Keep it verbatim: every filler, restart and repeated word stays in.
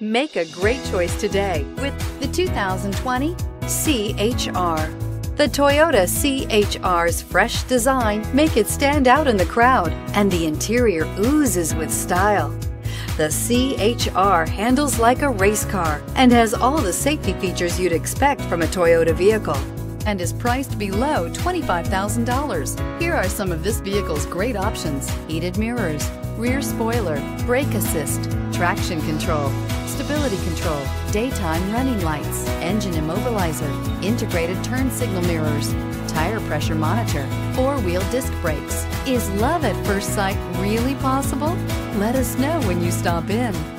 Make a great choice today with the two thousand twenty C H R. The Toyota C H R's fresh design make it stand out in the crowd, and the interior oozes with style. The C H R handles like a race car and has all the safety features you'd expect from a Toyota vehicle, and is priced below twenty-five thousand dollars. Here are some of this vehicle's great options: heated mirrors, rear spoiler, brake assist, traction control, stability control, daytime running lights, engine immobilizer, integrated turn signal mirrors, tire pressure monitor, four-wheel disc brakes. Is love at first sight really possible? Let us know when you stop in.